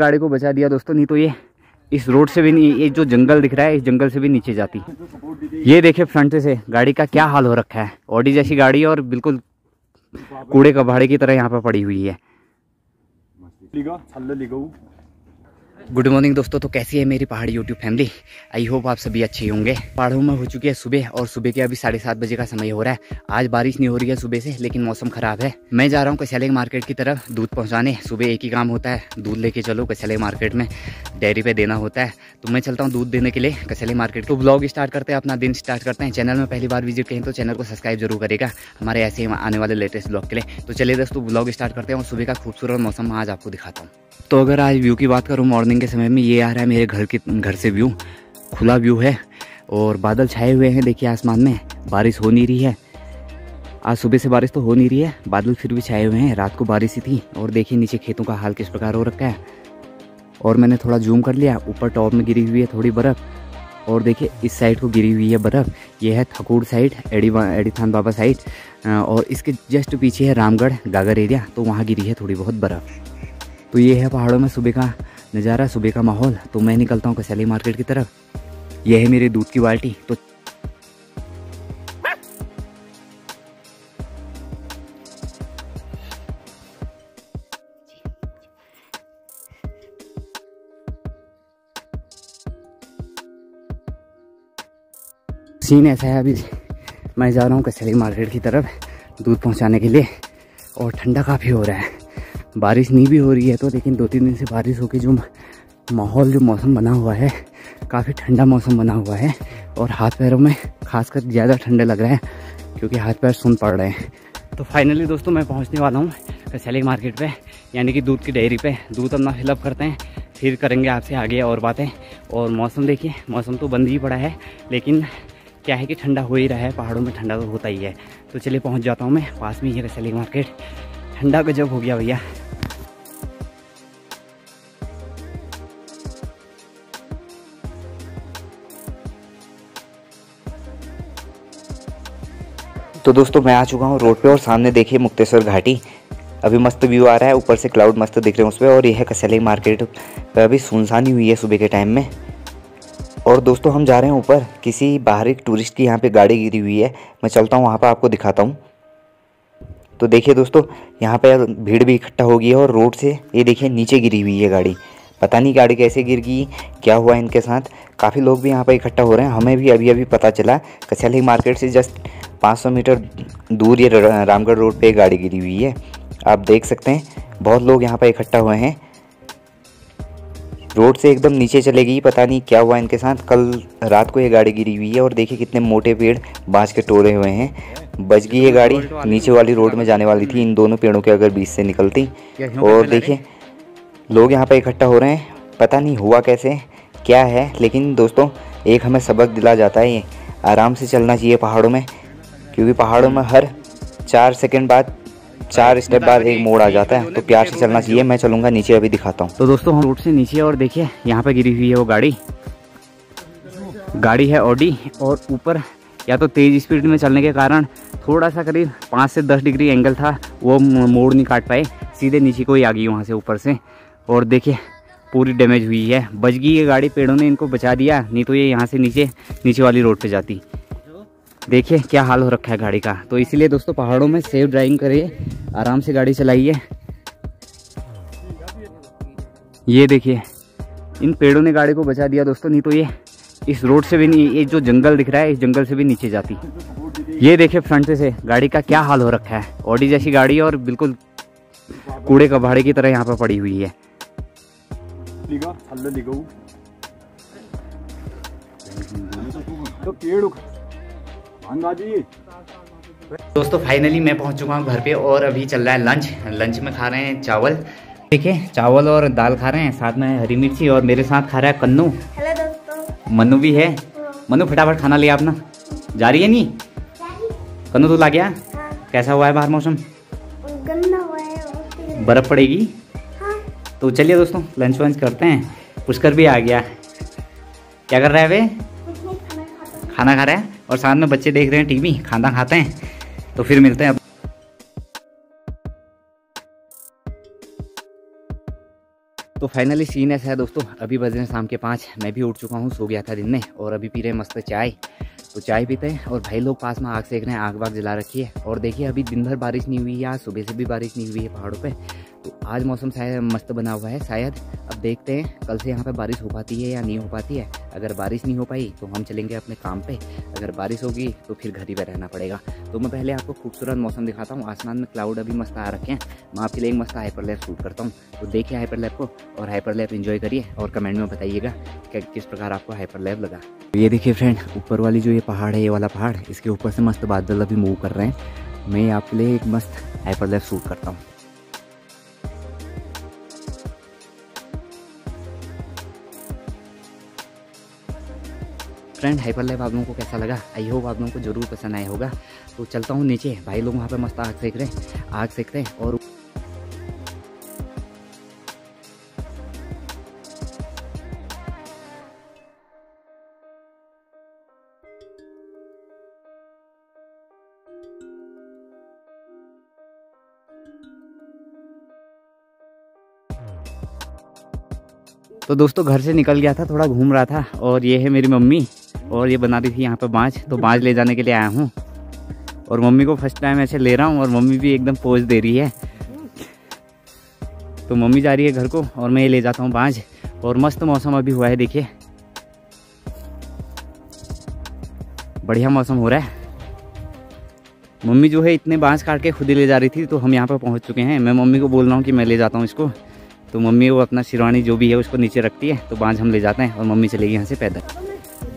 गाड़ी को बचा दिया दोस्तों, नहीं तो ये इस रोड से भी नहीं, ये जो जंगल दिख रहा है इस जंगल से भी नीचे जाती। ये देखिए फ्रंट से गाड़ी का क्या हाल हो रखा है, ऑडी जैसी गाड़ी है और बिल्कुल कूड़े कबाड़े की तरह यहाँ पर पड़ी हुई है। गुड मॉर्निंग दोस्तों, तो कैसी है मेरी पहाड़ी यूट्यूब फैमिली, आई होप आप सभी अच्छे होंगे। पहाड़ों में हो चुकी है सुबह और सुबह के अभी 7:30 बजे का समय हो रहा है। आज बारिश नहीं हो रही है सुबह से, लेकिन मौसम खराब है। मैं जा रहा हूँ कसैले मार्केट की तरफ दूध पहुँचाने। सुबह एक ही काम होता है, दूध लेके चलो कसैले मार्केट में, डेयरी पे देना होता है। तो मैं चलता हूँ दूध देने के लिए कसैले मार्केट। तो ब्लॉग स्टार्ट करते हैं, अपना दिन स्टार्ट करते हैं। चैनल में पहली बार विजिट करें तो चैनल को सब्सक्राइब जरूर करेगा हमारे ऐसे आने वाले लेटेस्ट ब्लॉग के लिए। तो चलिए दोस्तों ब्लॉग स्टार्ट करते हैं और सुबह का खूबसूरत मौसम आज आपको दिखाता हूँ। तो अगर आज व्यू की बात करूँ मॉर्निंग के समय में, ये आ रहा है मेरे घर से व्यू, खुला व्यू है और बादल छाए हुए हैं। देखिए आसमान में बारिश हो नहीं रही है, आज सुबह से बारिश तो हो नहीं रही है, बादल फिर भी छाए हुए हैं। रात को बारिश ही थी और देखिए नीचे खेतों का हाल किस प्रकार हो रखा है। और मैंने थोड़ा जूम कर लिया, ऊपर टॉप में गिरी हुई है थोड़ी बर्फ़, और देखिए इस साइड को गिरी हुई है बर्फ़। यह है थकूड़ साइड, एडीथान बाबा साइड, और इसके जस्ट पीछे है रामगढ़ गागर एरिया, तो वहाँ गिरी है थोड़ी बहुत बर्फ़। तो ये है पहाड़ों में सुबह का नज़ारा, सुबह का माहौल। तो मैं निकलता हूँ कसैली मार्केट की तरफ। यह है मेरे दूध की बाल्टी। तो सीन ऐसा है, अभी मैं जा रहा हूँ कसैली मार्केट की तरफ दूध पहुँचाने के लिए। और ठंडा काफ़ी हो रहा है, बारिश नहीं भी हो रही है तो, लेकिन 2-3 दिन से बारिश होकर जो माहौल जो मौसम बना हुआ है, काफ़ी ठंडा मौसम बना हुआ है। और हाथ पैरों में खासकर ज़्यादा ठंडा लग रहा है क्योंकि हाथ पैर सुन पड़ रहे हैं। तो फाइनली दोस्तों मैं पहुंचने वाला हूं कसैली मार्केट पे, यानी कि दूध की डेयरी पे। दूध अपना फिलअप करते हैं, फिर करेंगे आपसे आगे और बातें। और मौसम देखिए, मौसम तो बंद ही पड़ा है, लेकिन क्या है कि ठंडा हो ही रहा है, पहाड़ों में ठंडा तो होता ही है। तो चलिए पहुँच जाता हूँ मैं, पास में ही है कसैली मार्केट। ठंडा गजब हो गया भैया। तो दोस्तों मैं आ चुका हूँ रोड पे, और सामने देखिए मुक्तेश्वर घाटी, अभी मस्त व्यू आ रहा है, ऊपर से क्लाउड मस्त दिख रहे हैं उस पर। और यह है कसैली मार्केट, अभी सुनसानी हुई है सुबह के टाइम में। और दोस्तों हम जा रहे हैं ऊपर, किसी बाहरी टूरिस्ट की यहाँ पे गाड़ी गिरी हुई है, मैं चलता हूँ वहाँ पर आपको दिखाता हूँ। तो देखिए दोस्तों यहाँ पे भीड़ भी इकट्ठा हो गई है, और रोड से ये देखिए नीचे गिरी हुई है गाड़ी, पता नहीं गाड़ी कैसे गिर गई, क्या हुआ इनके साथ। काफ़ी लोग भी यहाँ पर इकट्ठा हो रहे हैं, हमें भी अभी अभी पता चला। कसैली मार्केट से जस्ट 500 मीटर दूर ये रामगढ़ रोड पे गाड़ी गिरी हुई है, आप देख सकते हैं। बहुत लोग यहाँ पर इकट्ठा हुए हैं, रोड से एकदम नीचे चले गई, पता नहीं क्या हुआ इनके साथ। कल रात को ये गाड़ी गिरी हुई है, और देखिए कितने मोटे पेड़ बाँस के टोरे हुए हैं। बच गई ये गाड़ी, नीचे वाली रोड में जाने वाली थी इन दोनों पेड़ों के अगर बीच से निकलती। और देखिए लोग यहाँ पर इकट्ठा हो रहे हैं, पता नहीं हुआ कैसे क्या है। लेकिन दोस्तों एक हमें सबक दिला जाता है, ये आराम से चलना चाहिए पहाड़ों में, क्योंकि पहाड़ों में हर 4 सेकंड बाद, 4 स्टेप बाद एक मोड़ आ जाता है, तो प्यार से चलना चाहिए। मैं चलूँगा नीचे, अभी दिखाता हूँ। तो दोस्तों हम रोड से नीचे, और देखिए यहाँ पर गिरी हुई है वो गाड़ी है ऑडी, और ऊपर या तो तेज़ स्पीड में चलने के कारण थोड़ा सा करीब 5 से 10 डिग्री एंगल था, वो मोड़ नहीं काट पाए, सीधे नीचे को ही आ गई वहाँ से ऊपर से। और देखिए पूरी डैमेज हुई है, बच गई ये गाड़ी, पेड़ों ने इनको बचा दिया, नहीं तो ये यहाँ से नीचे वाली रोड पे जाती। देखिए क्या हाल हो रखा है गाड़ी का। तो इसीलिए दोस्तों पहाड़ों में सेफ ड्राइविंग करिए, आराम से गाड़ी चलाइए। ये देखिए इन पेड़ों ने गाड़ी को बचा दिया दोस्तों, नहीं तो ये इस रोड से भी नहीं, ये जो जंगल दिख रहा है इस जंगल से भी नीचे जाती। ये देखिए फ्रंट से गाड़ी का क्या हाल हो रखा है, ऑडी जैसी गाड़ी और बिल्कुल कूड़े कबाड़े की तरह यहाँ पर पड़ी हुई है। दोस्तों फाइनली मैं पहुँच चुका हूँ घर पे, और अभी चल रहा है लंच में खा रहे हैं चावल, ठीक है, चावल और दाल खा रहे हैं, साथ में हरी मिर्ची। और मेरे साथ खा रहा है कन्नू, मनु भी है। मनु फटाफट खाना लिया अपना, जा रही है नहीं कन्नू, तू ला गया। कैसा हुआ है बाहर मौसम, गंदा हुआ है, बर्फ़ पड़ेगी। तो चलिए दोस्तों लंच वंच करते हैं। पुष्कर भी आ गया, क्या कर रहा है वे, खाना खा रहा है, और साथ में बच्चे देख रहे हैं टीवी, खाना खाते हैं। तो फिर मिलते हैं। तो फाइनली सीन ऐसा है दोस्तों, अभी बज रहे हैं शाम के 5। मैं भी उठ चुका हूँ, सो गया था दिन में और अभी पी रहे हैं मस्त चाय। तो चाय पीते हैं और भाई लोग पास में आग सेक रहे हैं, आग वाग जला रखी है। और देखिए अभी दिन भर बारिश नहीं हुई है, आज सुबह से भी बारिश नहीं हुई है पहाड़ों पे, तो आज मौसम शायद मस्त बना हुआ है शायद। अब देखते हैं कल से यहाँ पे बारिश हो पाती है या नहीं हो पाती है। अगर बारिश नहीं हो पाई तो हम चलेंगे अपने काम पे, अगर बारिश होगी तो फिर घर ही पर रहना पड़ेगा। तो मैं पहले आपको खूबसूरत मौसम दिखाता हूँ। आसमान में क्लाउड अभी मस्त आ रखे हैं। मैं आपके लिए एक मस्त हाइपरलैप शूट करता हूँ, तो देखिए हाइपरलैप को और हाइपरलैप एंजॉय करिए और कमेंट में बताइएगा कि किस प्रकार आपको हाइपरलैप लगा। ये देखिए फ्रेंड, ऊपर वाली जो ये पहाड़ है, ये वाला पहाड़, इसके ऊपर से मस्त बादल अभी मूव कर रहे हैं। मैं आपके लिए एक मस्त हाइपरलैप शूट करता हूँ। फ्रेंड हाइपरलैप आप लोगों को कैसा लगा? आई होप आप लोगों को जरूर पसंद आया होगा। तो चलता हूँ नीचे, भाई लोग वहाँ पे मस्त आग सेक रहे हैं, आग सेकते हैं। और तो दोस्तों घर से निकल गया था, थोड़ा घूम रहा था और ये है मेरी मम्मी और ये बना रही थी यहाँ पे बाँच, तो बाँच ले जाने के लिए आया हूँ। और मम्मी को फर्स्ट टाइम ऐसे ले रहा हूँ और मम्मी भी एकदम पोज दे रही है। तो मम्मी जा रही है घर को और मैं ये ले जाता हूँ बाँच। और मस्त मौसम अभी हुआ है, देखिए बढ़िया मौसम हो रहा है। मम्मी जो है इतने बाँच काट के खुद ही ले जा रही थी, तो हम यहाँ पर पहुँच चुके हैं। मैं मम्मी को बोल रहा हूँ कि मैं ले जाता हूँ इसको, तो मम्मी वो अपना शेरवानी जो भी है उसको नीचे रखती है, तो बाँच हम ले जाते हैं और मम्मी चलेगी यहाँ से पैदल।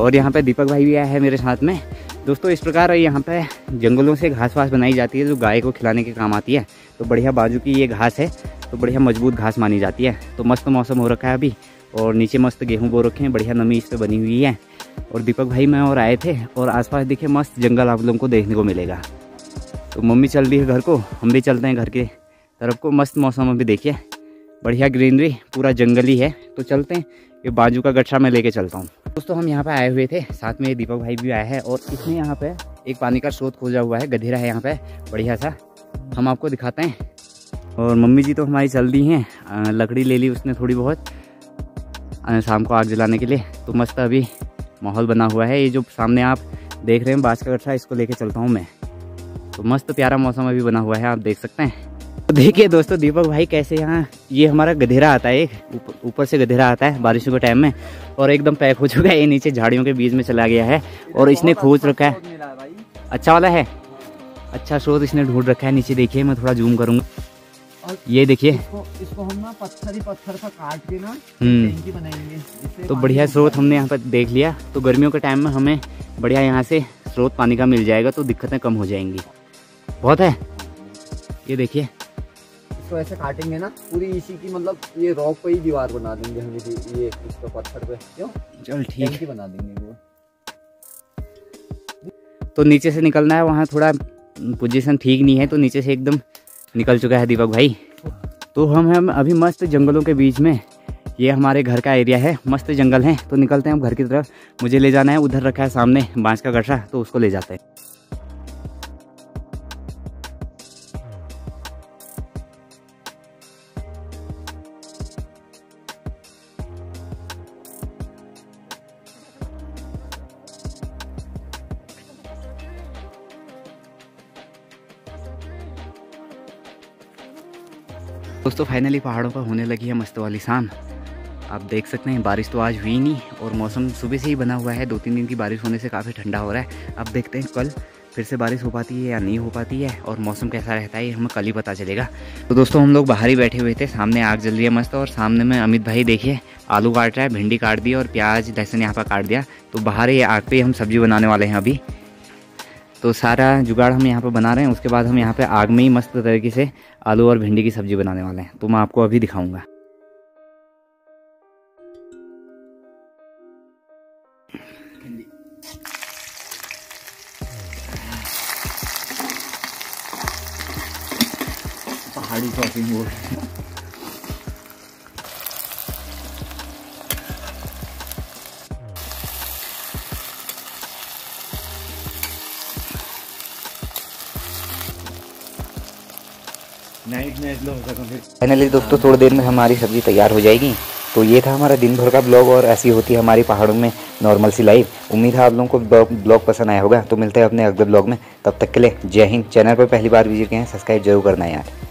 और यहाँ पे दीपक भाई भी आया है मेरे साथ में। दोस्तों इस प्रकार यहाँ पे जंगलों से घास वास बनाई जाती है जो गाय को खिलाने के काम आती है। तो बढ़िया बाजू की ये घास है, तो बढ़िया मजबूत घास मानी जाती है। तो मस्त मौसम हो रखा है अभी और नीचे मस्त गेहूं बो रखे हैं, बढ़िया नमी इस पर बनी हुई है। और दीपक भाई मैं और आए थे और आसपास देखिए मस्त जंगल आप लोगों को देखने को मिलेगा। तो मम्मी चल रही है घर को, हम भी चलते हैं घर के तरफ को। मस्त मौसम अभी देखिए, बढ़िया ग्रीनरी, पूरा जंगली है। तो चलते हैं, ये बाजू का गट्ठा मैं लेके चलता हूँ। दोस्तों हम यहाँ पे आए हुए थे, साथ में दीपक भाई भी आया है और इसने यहाँ पे एक पानी का स्रोत खोजा हुआ है, गधेरा है यहाँ पे बढ़िया सा, हम आपको दिखाते हैं। और मम्मी जी तो हमारी चल दी हैं, लकड़ी ले ली उसने थोड़ी बहुत शाम को आग जलाने के लिए। तो मस्त अभी माहौल बना हुआ है। ये जो सामने आप देख रहे हैं बाँस का गट्ठा, इसको लेके चलता हूँ मैं। तो मस्त प्यारा मौसम अभी बना हुआ है, आप देख सकते हैं। तो देखिए दोस्तों दीपक भाई कैसे यहाँ, ये हमारा गधेरा आता है, एक ऊपर से गधेरा आता है बारिशों के टाइम में और एकदम पैक हो चुका है। ये नीचे झाड़ियों के बीच में चला गया है और इसने खोज रखा है, अच्छा वाला है, अच्छा स्रोत इसने ढूंढ रखा है। नीचे देखिए, मैं थोड़ा जूम करूंगा, ये देखिए इसको हम ना पत्थर ही पत्थर से काट के ना टंकी बनाएंगे। तो बढ़िया स्रोत हमने यहाँ पर देख लिया। तो गर्मियों के टाइम में हमें बढ़िया यहाँ से स्रोत पानी का मिल जाएगा, तो दिक्कतें कम हो जाएंगी। बहुत है, ये देखिए तो ऐसे काटेंगे ना पूरी इसी की, मतलब ये रॉक पे ही दीवार बना देंगे हम, ये इसको पत्थर पे, क्यों? चल ठीक है, बना देंगे वो। तो नीचे से निकलना है, वहाँ थोड़ा पोजीशन ठीक नहीं है, तो नीचे से एकदम निकल चुका है दीपक भाई। तो हम अभी मस्त जंगलों के बीच में, ये हमारे घर का एरिया है, मस्त जंगल है। तो निकलते हैं हम घर की तरफ, मुझे ले जाना है, उधर रखा है सामने बाँस का गठरा, तो उसको ले जाते हैं। दोस्तों फाइनली पहाड़ों पर होने लगी है मस्त वाली शाम, आप देख सकते हैं। बारिश तो आज हुई नहीं और मौसम सुबह से ही बना हुआ है, 2-3 दिन की बारिश होने से काफ़ी ठंडा हो रहा है। अब देखते हैं कल फिर से बारिश हो पाती है या नहीं हो पाती है और मौसम कैसा रहता है, ये हमें कल ही पता चलेगा। तो दोस्तों हम लोग बाहर ही बैठे हुए थे, सामने आग जल रही है मस्त और सामने में अमित भाई देखिए आलू काट रहा है, भिंडी काट दी और प्याज लहसुन यहाँ पर काट दिया। तो बाहर ये आग पर हम सब्जी बनाने वाले हैं अभी, तो सारा जुगाड़ हम यहाँ पर बना रहे हैं। उसके बाद हम यहाँ पे आग में ही मस्त तरीके से आलू और भिंडी की सब्जी बनाने वाले हैं, तो मैं आपको अभी दिखाऊंगा। पहाड़ी शॉपिंग बोर्ड नाइट फाइनली दोस्तों थोड़ी देर में हमारी सब्जी तैयार हो जाएगी। तो ये था हमारा दिन भर का ब्लॉग और ऐसी होती है हमारी पहाड़ों में नॉर्मल सी लाइफ। उम्मीद है आप लोगों को ब्लॉग पसंद आया होगा। तो मिलते हैं अपने अगले ब्लॉग में, तब तक के लिए जय हिंद। चैनल पर पहली बार विजिट किए हैं सब्सक्राइब जरूर करना है यार।